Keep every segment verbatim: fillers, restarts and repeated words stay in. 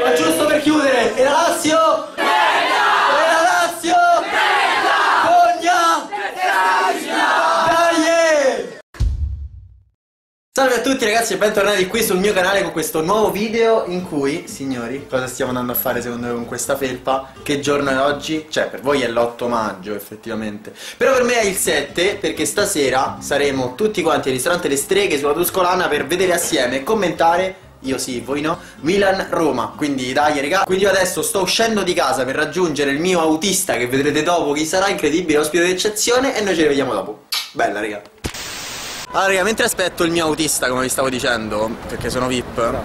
Ma giusto per chiudere, e la Lazio? Bella! E la Lazio? Bella! Fogna! Dai! Salve a tutti ragazzi e bentornati qui sul mio canale con questo nuovo video in cui, signori, cosa stiamo andando a fare secondo me con questa felpa? Che giorno è oggi? Cioè, per voi è l'otto maggio effettivamente, però per me è il sette, perché stasera saremo tutti quanti al ristorante Le Streghe sulla Tuscolana per vedere assieme e commentare, io sì, voi no, Milan-Roma. Quindi dai raga, quindi io adesso sto uscendo di casa per raggiungere il mio autista, che vedrete dopo chi sarà, incredibile, ospite d'eccezione, e noi ci rivediamo dopo. Bella raga. Allora raga, mentre aspetto il mio autista, come vi stavo dicendo, perché sono V I P, no.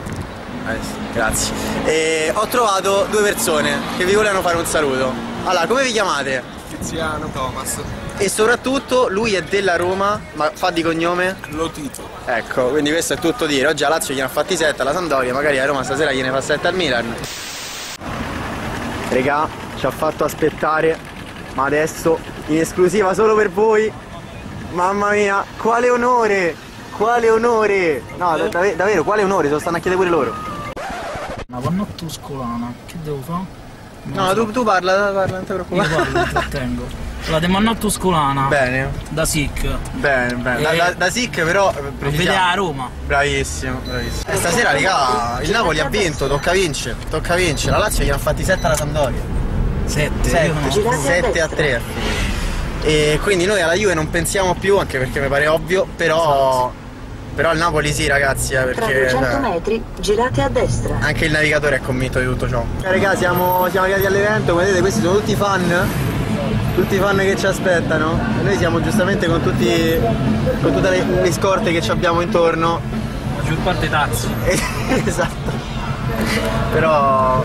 eh, sì, grazie, e ho trovato due persone che vi volevano fare un saluto. Allora, come vi chiamate? Tiziano, Thomas. E soprattutto lui è della Roma, ma fa di cognome? Lotito. Ecco, quindi questo è tutto dire. Oggi a Lazio gliene ha fatti sette, alla Sandoria, magari a Roma stasera gliene fa sette al Milan. Regà, ci ha fatto aspettare, ma adesso in esclusiva solo per voi. Mamma mia, quale onore! Quale onore! No, dav dav davvero, quale onore, se lo stanno a chiedere pure loro. Ma vanno a Toscolana, che devo fare? No, so. tu, tu parla, parla, non ti preoccupare. Io parlo, intrattengo. Allora, ti mando a Toscolana. Bene. Da Sic. Bene, bene. E... Da, da, da Sic però... Vedi a Roma. Bravissimo, bravissimo. Eh, stasera, raga, il Napoli ha vinto, tocca vincere, tocca vincere. La Lazio gli ha fatti sette alla Sandoria. sette a tre. E quindi noi alla Juve non pensiamo più, anche perché mi pare ovvio, però... Però al Napoli sì ragazzi, eh, perché... Tra duecento metri, girate a destra. Anche il navigatore è convinto di tutto ciò. Cioè, raga, siamo, siamo arrivati all'evento, come vedete questi sono tutti fan. Tutti fan che ci aspettano. E noi siamo giustamente con tutti... Con tutte le, le scorte che ci abbiamo intorno. Giù parte tazzi. Esatto. Però...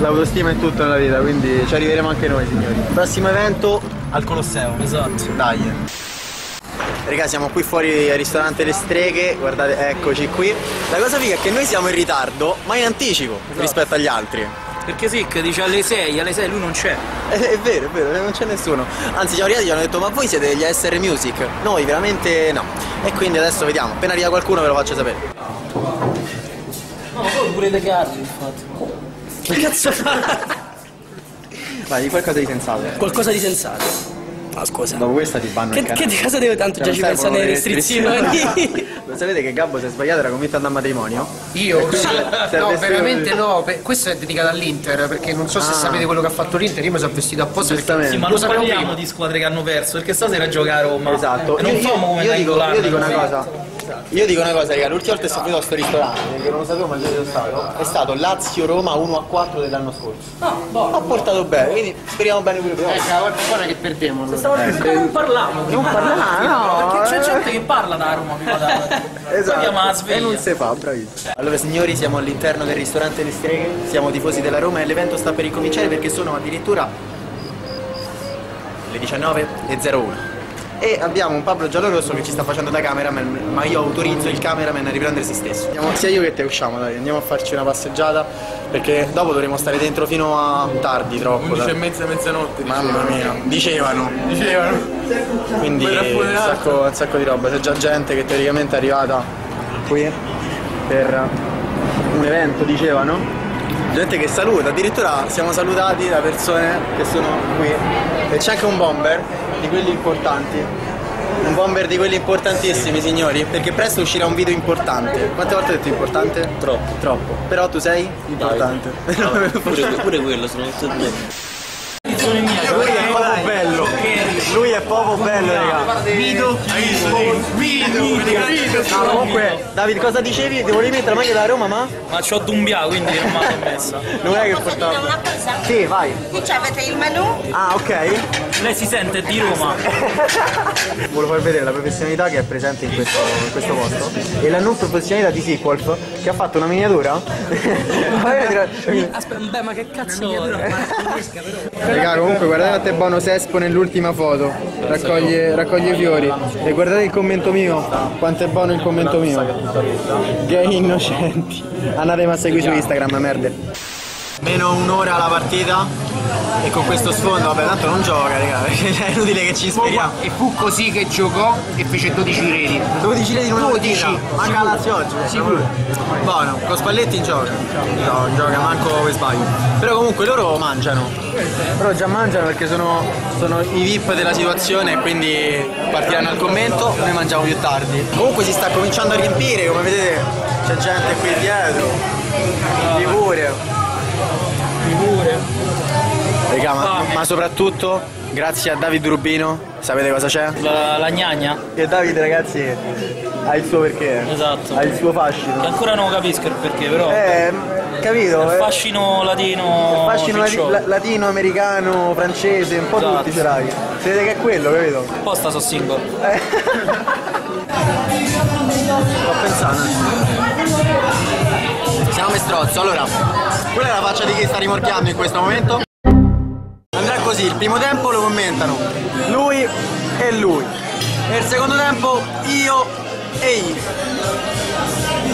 L'autostima è tutto nella vita, quindi ci arriveremo anche noi, signori. Prossimo evento... Al Colosseo. Esatto. Dai. Raga, siamo qui fuori al ristorante Le Streghe, guardate, eccoci qui. La cosa figa è che noi siamo in ritardo, ma in anticipo, esatto, rispetto agli altri. Perché Sic dice alle sei, alle sei lui non c'è. È, è vero, è vero, non c'è nessuno. Anzi, siamo arrivati e gli hanno detto, ma voi siete degli A S R Music? Noi veramente no. E quindi adesso vediamo, appena arriva qualcuno ve lo faccio sapere. No, ma voi pure dei carri, infatti. Che cazzo fa? Vai, di qualcosa di sensato. Qualcosa di sensato. No, scusa. Dopo questa ti banno il canale. Che di cosa devo tanto, cioè, già ci pensano le restrizioni? Lo sapete che Gabbo si è sbagliato, era convinto ad andare a matrimonio? Io? Sì. No, veramente un... no. Per... Questo è dedicato all'Inter, perché non so ah. se sapete quello che ha fatto l'Inter. Io mi sono vestito apposta perché... Sì, ma lo non parliamo prima di squadre che hanno perso, perché stasera gioca a Roma. Esatto. Eh, non io, famo come io, dico, io dico una cosa. Io dico una cosa, raga. L'ultima volta che sono venuto a sto ristorante, che non lo sapevo ma sono stato, è stato Lazio-Roma uno a quattro dell'anno scorso. Ah, buono. Ha portato bene, quindi speriamo bene pure per voi. Ecco, la volta buona che perdiamo. Non parliamo. Non parliamo, no. Perché c'è gente che parla da Roma, mi guarda. Esatto. E non si fa, bravissimo. Allora signori, siamo all'interno del ristorante Le Streghe, siamo tifosi della Roma e l'evento sta per ricominciare perché sono addirittura le diciannove e zero uno. E abbiamo un Pablo Giallorosso che ci sta facendo da cameraman, ma io autorizzo il cameraman a riprendere se stesso. Andiamo, sia io che te usciamo, dai, andiamo a farci una passeggiata, perché dopo dovremo stare dentro fino a tardi, troppo. undici e mezza, mezzanotte. Mamma mia, dicevano. Dicevano. Quindi un sacco, un sacco di roba, c'è già gente che teoricamente è arrivata qui per un evento, dicevano. Gente che saluta, addirittura siamo salutati da persone che sono qui. E c'è anche un bomber di quelli importanti, un bomber di quelli importantissimi, signori, perché presto uscirà un video importante. Quante volte ho detto importante? Troppo. Troppo. Però tu sei importante. No, pure, pure quello, sono tutti e due. Lui è proprio bello. Lui è proprio bello, raga. Vito, Vito, no, comunque, David, cosa dicevi? Ti volevi mettere la maglia da Roma, ma? Ma c'ho Dumbia, quindi non me l'ho messa. Non è che portavo. Sì, vai. Qui c'avete il menù. Ah, ok. Lei si sente di Roma. Volevo far vedere la professionalità che è presente in questo, in questo posto e la non professionalità di Sickwolf, che ha fatto una miniatura. Aspetta, beh, ma che cazzo è? Raga, comunque guardate a Bono Sespo nell'ultima foto, raccoglie, raccoglie fiori, e guardate il commento mio, quanto è buono il commento mio. Gay innocenti. Andate a seguire su Instagram, merde. meno un'ora alla partita e con questo sfondo, vabbè, tanto non gioca, raga, è inutile che ci ispiriamo. E fu così che giocò e fece dodici reti. dodici reti in una partita, manca Lazio oggi. Sicuro. Buono, con Spalletti gioca. No, non gioca, manco per sbaglio. Però comunque loro mangiano. Però già mangiano perché sono, sono i V I P della situazione e quindi partiranno al commento, noi mangiamo più tardi. Comunque si sta cominciando a riempire, come vedete c'è gente qui dietro. Di pure. Raga, ma, ah. ma soprattutto grazie a David Rubino, sapete cosa c'è? La, la gnagna. Che David, ragazzi, ha il suo perché. Esatto. Ha il suo fascino. Ancora non capisco il perché, però. Eh, capito? Il fascino eh. latino. Il fascino lati la latino, americano, francese, un po' esatto. tutti ce l'hai. Vedete che è quello, capito? Apposta sono single. Eh. Sto pensando. Siamo mestrozzo, allora, quella è la faccia di chi sta rimorchiando in questo momento. Andrà così, il primo tempo lo commentano lui e lui. Nel secondo tempo io e io.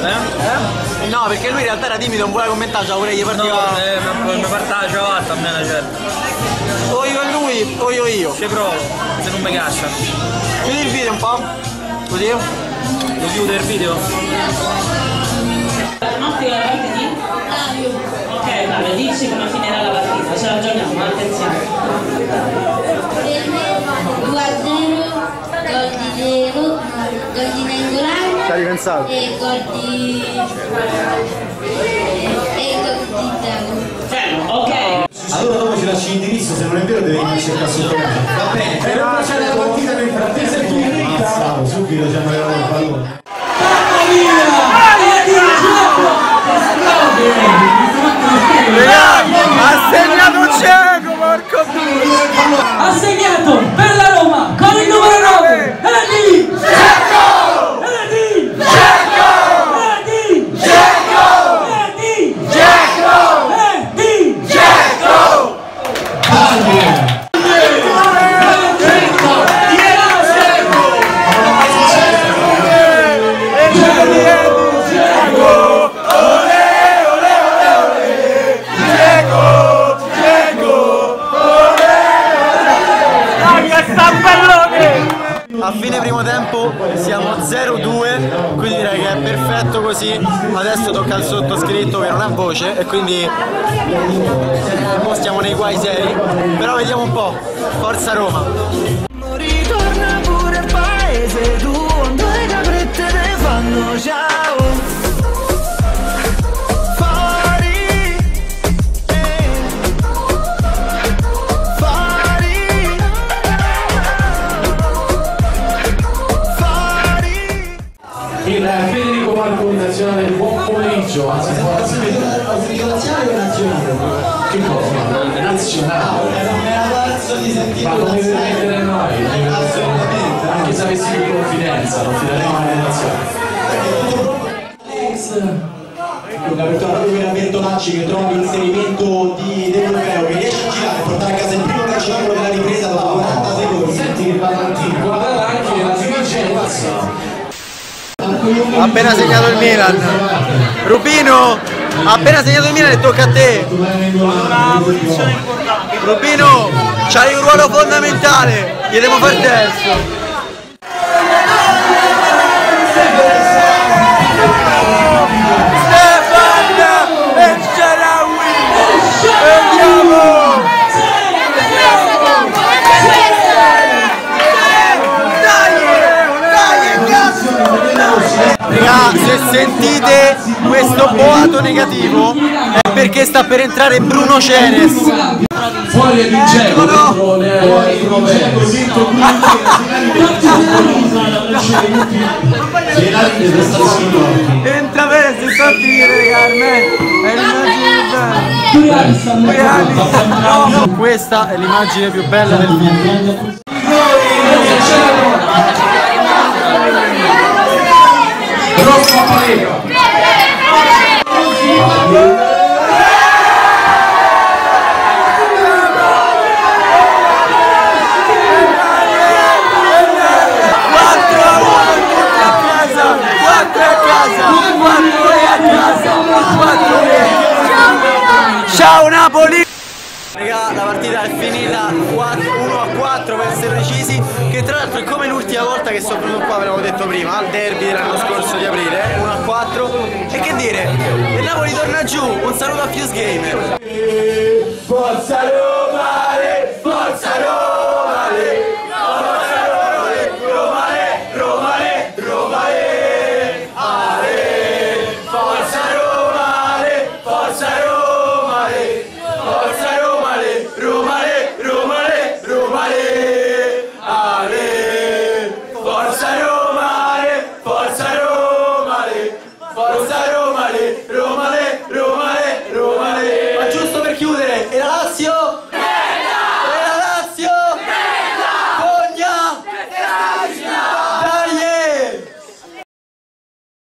Eh? Eh? No, perché lui in realtà era timido, non voleva commentare, cioè vorrei partire. No, eh, mi partiva la ciabatta, a me la certo. O io e lui, o io e io. Ci provo, se non mi caccia. Chiudi il video un po', così. Lo chiudo il video. Ok, vabbè, dici come finirà la partita, ce la giochiamo, attenzione. due a zero, gol di Zero, gol di Nengolano. Ci hai ripensato? E gol di... e gol di Zero. Fermo, ok. Allora dopo ci lasci l'indirizzo, se non è vero devi venire a cercare sul pallone. Va bene, per ora c'è la partita nel frattempo e tu in ricca. Stavo subito, ci hanno regalato il pallone. Ha segnato Cieco, porco Dio! Ha segnato per la Roma con il numero nove! Era lì! Cieco! Era lì! Cieco! Era lì! Cieco! Era lì! Cieco! Era lì! Cieco! Allora! A fine primo tempo siamo zero a due, quindi direi che è perfetto così. Adesso tocca al sottoscritto che non ha voce e quindi un po' stiamo nei guai seri, però vediamo un po'. Forza Roma! Ritorna pure paese tu, due caprette te fanno ciao. Anzi, posso ringraziare la nazionale? Che cosa? Nazionale? Era una razza di sentire. Ma come deve mettere noi? Anche se avessi più confidenza, non fideremo alla nazionale. Alex, una persona come la Bertolacci che trova l'inserimento di De Lofeo, che riesce a girare e portare a casa il primo calciatore della ripresa da quaranta secondi. Senti che Valentino, guardate anche la finice. Ha appena segnato il Milan. Rubino ha appena segnato il Milan e tocca a te. Una posizione importante. Rubino, c'hai un ruolo fondamentale. Gli devo far terzo. Se sentite questo boato negativo è perché sta per entrare Bruno Ceres. Fuori è Vincenzo, fuori è Vincenzo, entra bene, si sta a dire, Carmen, è l'immagine più bella. Questa è l'immagine più bella del video. Rosso Palermo. quattro a casa, quattro a casa, quattro a casa, quattro a casa. Ciao. Napoli. Raga, la partita è finita uno a quattro per essere precisi, che tra l'altro è come l'ultima volta che sono venuto qua, ve l'avevo detto prima, al derby dell'anno scorso di aprile, uno a quattro. E che dire, il Napoli torna giù, un saluto a Fuse Gamer.